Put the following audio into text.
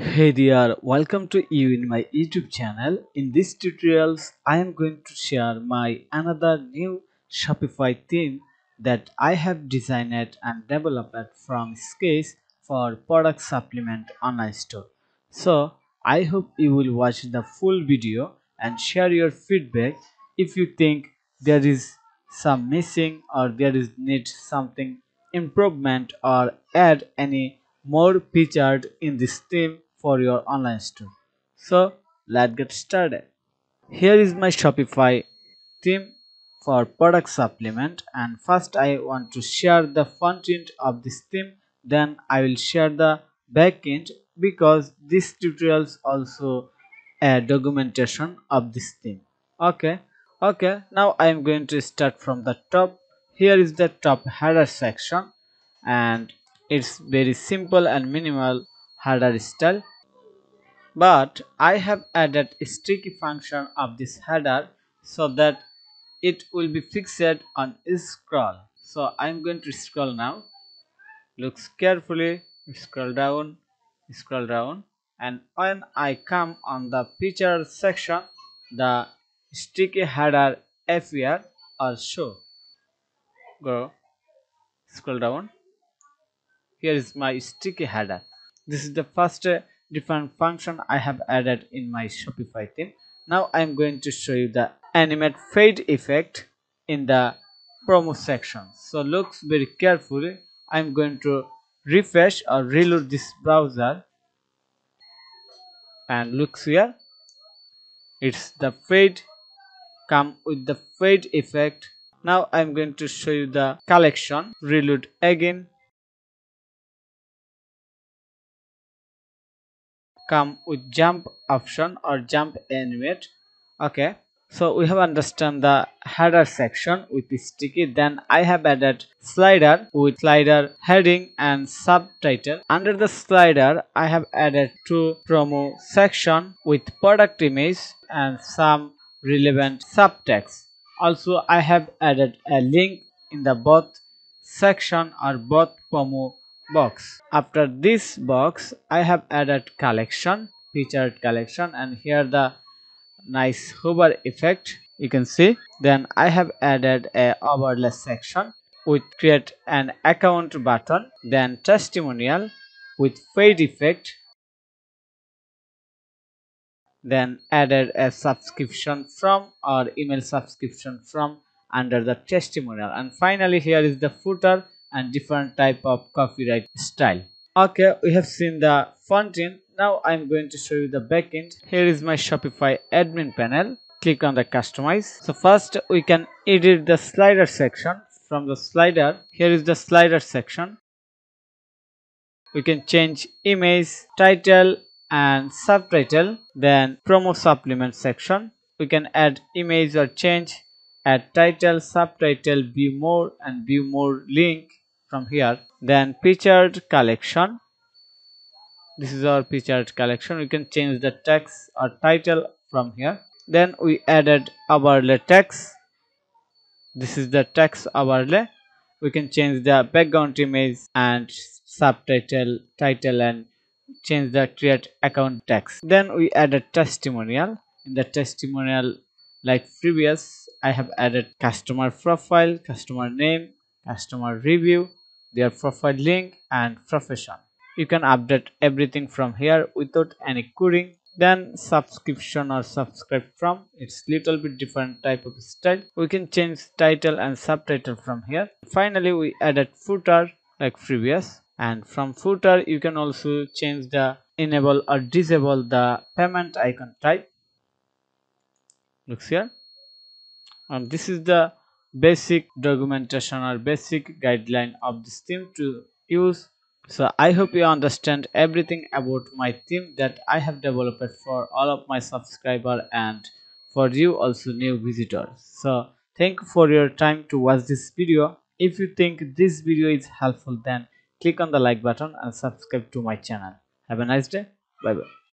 Hey dear, welcome to you in my YouTube channel. In this tutorials, I am going to share my another new Shopify theme that I have designed and developed from scratch for product supplement online store. So I hope you will watch the full video and share your feedback if you think there is some missing or there is need something improvement or add any more featured in this theme for your online store. So let's get started. Here is my Shopify theme for product supplement, and first I want to share the front end of this theme, then I will share the back end because this tutorials also a documentation of this theme. Okay, now I am going to start from the top. Here is the top header section, and it's very simple and minimal header style, but I have added a sticky function of this header so that it will be fixed on scroll. So I'm going to scroll now. Looks carefully, scroll down, and when I come on the feature section, the sticky header appear or show. Go scroll down. Here is my sticky header. This is the first different function I have added in my Shopify theme. Now I am going to show you the animate fade effect in the promo section. So looks very carefully. I am going to refresh or reload this browser, and looks here. It's the fade, come with the fade effect. Now I am going to show you the collection. Reload again. Come with jump option or jump animate. Okay, so we have understand the header section with the sticky. Then I have added slider with slider heading and subtitle. Under the slider I have added two promo section with product image and some relevant subtext. Also I have added a link in the both section or both promo box. After this box I have added collection, featured collection, and here the nice hover effect you can see. Then I have added a overlay section with create an account button, then testimonial with fade effect, then added a subscription from or email subscription from under the testimonial, and finally here is the footer and different type of copyright style. Okay, we have seen the front end. Now I'm going to show you the back end. Here is my Shopify admin panel. Click on the customize. So first we can edit the slider section. From the slider, here is the slider section. We can change image, title and subtitle. Then promo supplement section, we can add image or change add title, subtitle, view more and view more link from here. Then featured collection, this is our featured collection. We can change the text or title from here. Then we added overlay text, this is the text overlay. We can change the background image and subtitle, title, and change the create account text. Then we added testimonial. In the testimonial, like previous, I have added customer profile, customer name, customer review, their profile link and profession. You can update everything from here without any querying. Then subscription or subscribe from, it's little bit different type of style. We can change title and subtitle from here. Finally we added footer like previous, and from footer you can also change the enable or disable the payment icon type. Looks here, and this is the basic documentation or basic guideline of this theme to use. So I hope you understand everything about my theme that I have developed for all of my subscribers and for you also new visitors. So thank you for your time to watch this video. If you think this video is helpful, then click on the like button and subscribe to my channel. Have a nice day. Bye bye.